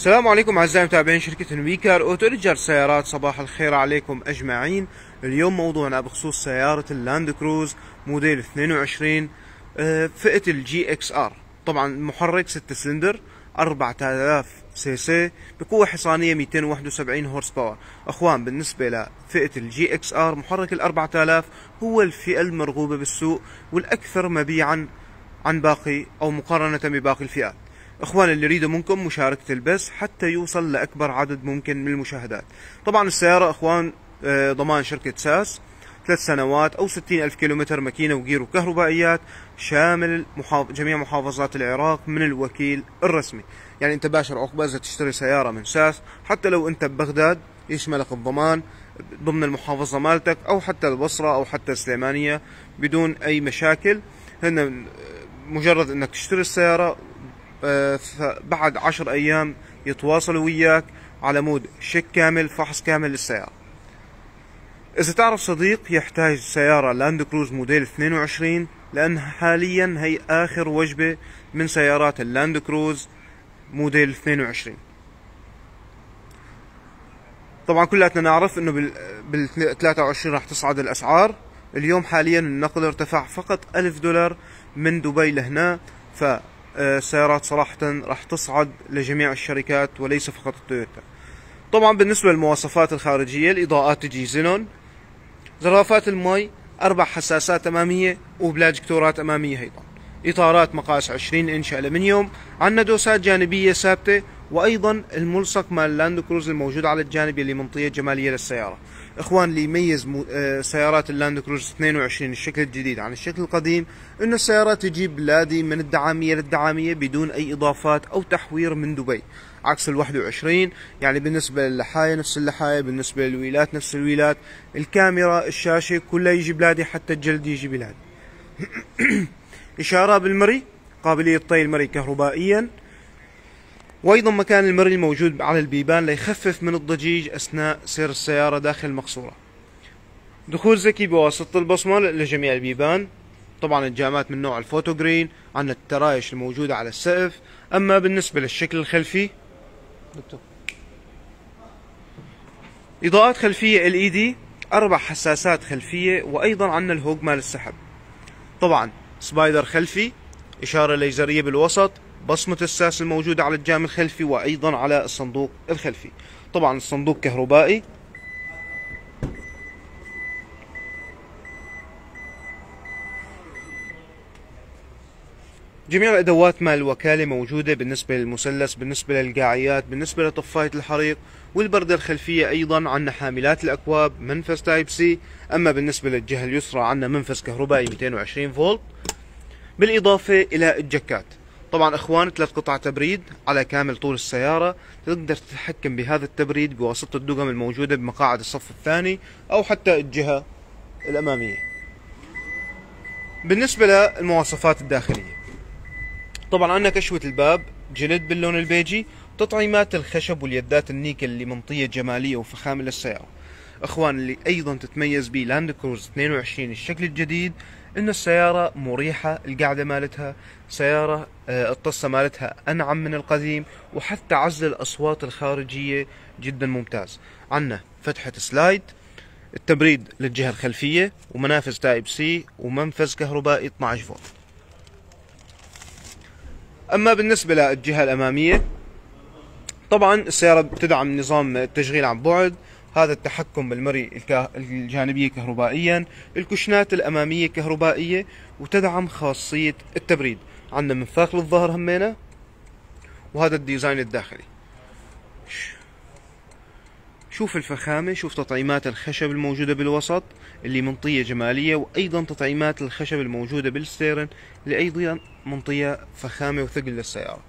السلام عليكم اعزائي متابعين شركة الميكار أوتو لتجار السيارات، صباح الخير عليكم اجمعين. اليوم موضوعنا بخصوص سيارة اللاند كروز موديل 22 فئة الجي اكس آر. طبعا محرك 6 سلندر 4000 سي سي بقوة حصانية 271 هورس باور. اخوان، بالنسبة لفئة الجي اكس آر محرك ال 4000 هو الفئة المرغوبة بالسوق والاكثر مبيعا عن باقي او مقارنة بباقي الفئات. اخوان، اللي يريدوا منكم مشاركة البث حتى يوصل لاكبر عدد ممكن من المشاهدات. طبعا السيارة اخوان ضمان شركة ساس 3 سنوات او 60,000 كيلومتر، ماكينة وجير وكهربائيات، شامل جميع محافظات العراق من الوكيل الرسمي. يعني انت باشر عقبة اذا تشتري سيارة من ساس، حتى لو انت ببغداد يشملك الضمان ضمن المحافظة مالتك، او حتى البصرة او حتى السليمانية بدون اي مشاكل. هن مجرد انك تشتري السيارة بعد 10 أيام يتواصلوا وياك على مود شيك كامل، فحص كامل للسيارة. إذا تعرف صديق يحتاج سيارة لاند كروز موديل 22، لأن حاليا هي آخر وجبة من سيارات اللاند كروز موديل 22. طبعا كلنا نعرف إنه بال 23 راح تصعد الأسعار. اليوم حاليا النقد ارتفع فقط $1000 من دبي لهنا، ف سيارات صراحة راح تصعد لجميع الشركات وليس فقط التويوتا. طبعا بالنسبة للمواصفات الخارجية، الإضاءات تجي زينون، زرافات المي، 4 حساسات أمامية وبلاجكتورات أمامية أيضا، إطارات مقاس 20 إنش ألمنيوم، عندنا دوسات جانبية ثابتة، وأيضا الملصق مال لاند كروز الموجود على الجانب اللي منطية جمالية للسيارة. إخوان، اللي يميز سيارات اللاند كروز 22 الشكل الجديد عن الشكل القديم إن السيارة تجي بلادي من الدعامية للدعامية بدون أي إضافات أو تحوير من دبي، عكس ال 21. يعني بالنسبة للحاية نفس اللحاية، بالنسبة للويلات نفس الويلات، الكاميرا، الشاشة، كلها يجي بلادي، حتى الجلد يجي بلادي. إشارة بالمري، قابلية طي المري كهربائيا، وايضا مكان المري الموجود على البيبان ليخفف من الضجيج اثناء سير السياره داخل المقصوره. دخول ذكي بواسطه البصمه لجميع البيبان. طبعا الجامات من نوع الفوتو جرين، عندنا الترايش الموجوده على السقف. اما بالنسبه للشكل الخلفي، اضاءات خلفيه LED، 4 حساسات خلفيه، وايضا عندنا الهوج مال السحب. طبعا سبايدر خلفي، اشاره ليزريه بالوسط، بصمة الساس الموجودة على الجام الخلفي وأيضا على الصندوق الخلفي. طبعا الصندوق كهربائي. جميع الأدوات مال الوكالة موجودة، بالنسبة للمثلث، بالنسبة للقاعيات، بالنسبة لطفاية الحريق والبردة الخلفية. أيضا عندنا حاملات الأكواب، منفذ Type C. أما بالنسبة للجهة اليسرى عندنا منفذ كهربائي 220 فولت، بالإضافة إلى الجكات. طبعا اخوان 3 قطع تبريد على كامل طول السيارة، تقدر تتحكم بهذا التبريد بواسطة الدقم الموجودة بمقاعد الصف الثاني او حتى الجهة الامامية. بالنسبة للمواصفات الداخلية، طبعا عندنا كشوة الباب جلد باللون البيجي، تطعيمات الخشب واليدات النيكل اللي منطية جمالية وفخامة للسيارة. اخوان، اللي ايضا تتميز به لاند كروز 22 الشكل الجديد ان السيارة مريحة، القعدة مالتها سيارة، الطصة مالتها انعم من القديم، وحتى عزل الاصوات الخارجية جدا ممتاز. عندنا فتحة سلايد، التبريد للجهة الخلفية، ومنافذ Type C، ومنفذ كهربائي 12 فولت. اما بالنسبة للجهة الامامية، طبعا السيارة بتدعم نظام التشغيل عن بعد، هذا التحكم بالمري الجانبية كهربائيا، الكشنات الأمامية كهربائية، وتدعم خاصية التبريد. عندنا منفاخ للظهر همينة، وهذا الديزاين الداخلي. شوف الفخامة، شوف تطعيمات الخشب الموجودة بالوسط اللي منطية جمالية، وأيضا تطعيمات الخشب الموجودة بالستيرن اللي أيضا منطية فخامة وثقل للسيارة.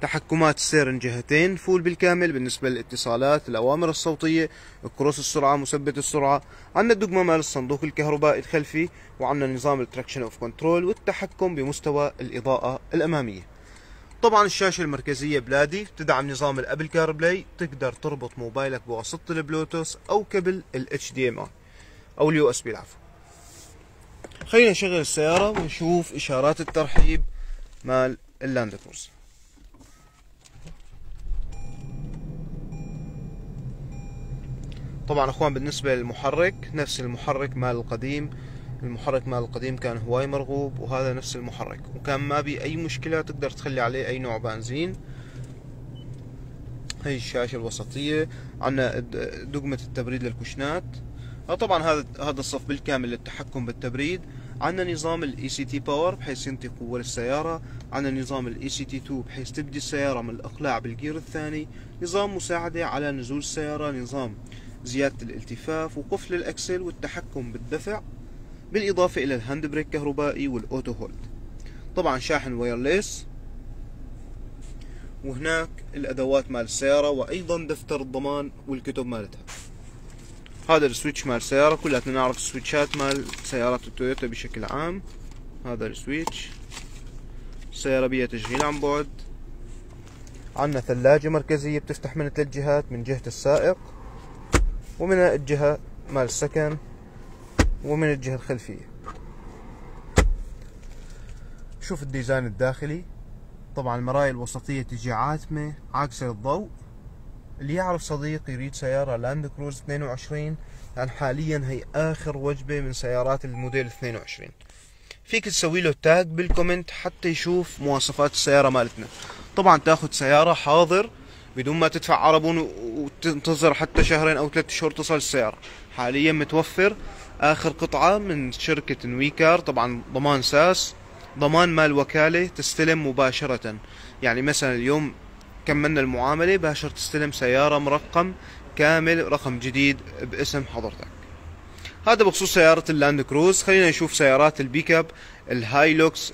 تحكمات السيرن جهتين فول بالكامل، بالنسبة للاتصالات، الأوامر الصوتية، كروس السرعة، مثبت السرعة. عندنا الدقمة مال الصندوق الكهربائي الخلفي، وعندنا نظام التراكشن اوف كنترول والتحكم بمستوى الإضاءة الأمامية. طبعا الشاشة المركزية بلادي، تدعم نظام الأبل كار بلاي، تقدر تربط موبايلك بواسطة البلوتوث أو كبل HDMI أو USB العفو. خلينا نشغل السيارة ونشوف إشارات الترحيب مال اللاند كروز. طبعا اخوان بالنسبة للمحرك نفس المحرك مال القديم، المحرك مال القديم كان هواي مرغوب وهذا نفس المحرك، وكان ما بي اي مشكلة، تقدر تخلي عليه اي نوع بنزين. هي الشاشة الوسطية، عنا دقمة التبريد للكوشنات. طبعا هذا الصف بالكامل للتحكم بالتبريد. عنا نظام الاي سي تي باور بحيث ينتقل قوة للسيارة، عنا نظام الاي سي تي 2 بحيث تبدي السيارة من الاقلاع بالجير الثاني، نظام مساعدة على نزول السيارة، نظام زيادة الالتفاف وقفل الاكسل والتحكم بالدفع، بالاضافة الى الهاند بريك كهربائي والاوتو هولد. طبعا شاحن وايرلس، وهناك الادوات مال السيارة وايضا دفتر الضمان والكتب مالتها. هذا السويتش مال السيارة، كلاتنا نعرف السويتشات مال سيارات التويوتا بشكل عام. هذا السويتش، السيارة بيها تشغيل عن بعد. عندنا ثلاجة مركزية بتفتح من 3 جهات، من جهة السائق، ومن الجهة مال السكن، ومن الجهة الخلفية. شوف الديزاين الداخلي، طبعا المرايا الوسطية تجي عاتمة عاكسة الضوء. اللي يعرف صديق يريد سيارة لاند كروز 22، لأن حاليا هي آخر وجبة من سيارات الموديل 22. فيك تسوي له تاج بالكومنت حتى يشوف مواصفات السيارة مالتنا. طبعا تاخد سيارة حاضر بدون ما تدفع عربون وتنتظر حتى شهرين أو 3 شهور تصل السيارة. حاليا متوفر آخر قطعة من شركة نيوكار، طبعا ضمان ساس، ضمان مال وكالة، تستلم مباشرة. يعني مثلا اليوم كملنا المعاملة، باشر تستلم سيارة مرقم كامل، رقم جديد باسم حضرتك. هذا بخصوص سيارة اللاند كروز. خلينا نشوف سيارات البيك اب، الهايلوكس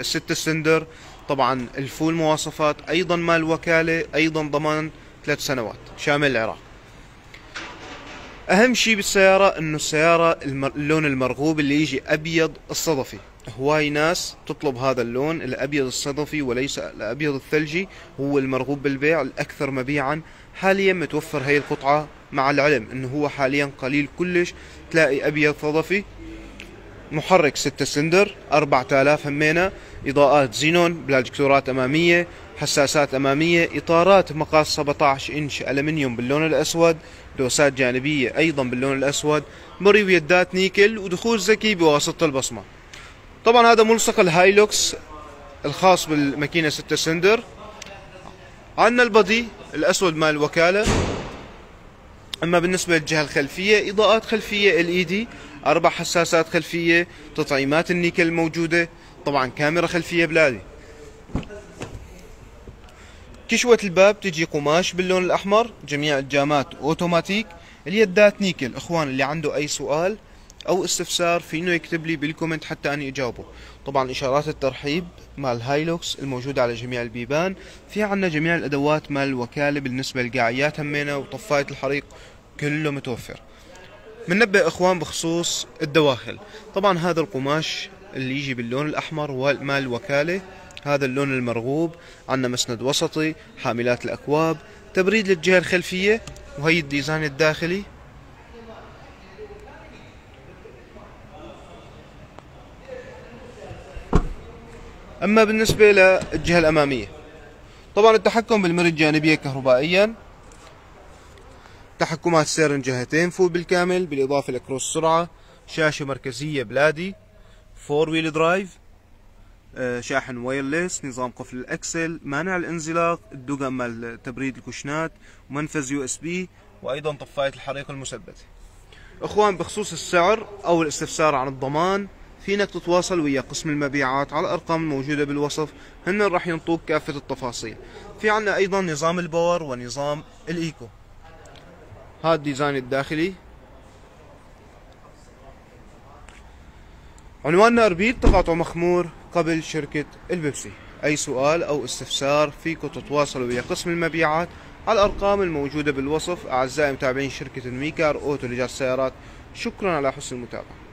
6 سلندر، طبعا الفول مواصفات، ايضا مال وكالة، ايضا ضمان 3 سنوات شامل العراق. اهم شيء بالسيارة انه السيارة اللون المرغوب اللي يجي ابيض الصدفي. هواي ناس تطلب هذا اللون الابيض الصدفي وليس الابيض الثلجي، هو المرغوب بالبيع الاكثر مبيعا. حاليا متوفر هي القطعة، مع العلم انه هو حاليا قليل كلش تلاقي ابيض صدفي. محرك 6 سلندر، 4000 همينة، اضاءات زينون، بلاجكتورات امامية، حساسات امامية، اطارات مقاس 17 انش الومنيوم باللون الاسود، دوسات جانبية ايضا باللون الاسود، مرويدات نيكل، ودخول ذكي بواسطة البصمة. طبعا هذا ملصق الهايلوكس الخاص بالماكينة 6 سلندر. عندنا البضي الاسود مال الوكالة. اما بالنسبة للجهة الخلفية، اضاءات خلفية LED، 4 حساسات خلفية، تطعيمات النيكل موجودة، طبعا كاميرا خلفية بلادي. كشوة الباب تجي قماش باللون الاحمر، جميع الجامات اوتوماتيك، اليدات نيكل. اخوان اللي عنده اي سؤال او استفسار فينه يكتب لي بالكومنت حتى اني اجاوبه. طبعا اشارات الترحيب مال الهايلوكس الموجودة على جميع البيبان. في عنا جميع الادوات مال الوكالة بالنسبة للقاعيات همينة وطفاية الحريق، كله متوفر. مننبه اخوان بخصوص الدواخل، طبعا هذا القماش اللي يجي باللون الاحمر مال الوكالة، هذا اللون المرغوب. عنا مسند وسطي، حاملات الاكواب، تبريد للجهة الخلفية، وهي الديزاين الداخلي. اما بالنسبة للجهة الامامية، طبعا التحكم بالمرية الجانبية كهربائيا، تحكمات سير جهتين فول بالكامل، بالاضافة لكروس سرعة، شاشة مركزية بلادي، 4 ويل درايف، شاحن وايرلس، نظام قفل الاكسل، مانع الانزلاق، الدقم مال تبريد الكوشنات، منفذ USB، وايضا طفاية الحريق المثبتة. اخوان بخصوص السعر او الاستفسار عن الضمان، فينك تتواصل ويا قسم المبيعات على الارقام الموجودة بالوصف، هن راح ينطوك كافة التفاصيل. في عنا ايضا نظام الباور ونظام الايكو. هذا الديزاين الداخلي. عنواننا اربيل، تقاطع مخمور قبل شركة البيبسي. اي سؤال او استفسار فيكم تتواصلوا ويا قسم المبيعات على الارقام الموجودة بالوصف. اعزائي متابعين شركة الميكار أوتو لإيجار السيارات، شكرا على حسن المتابعة.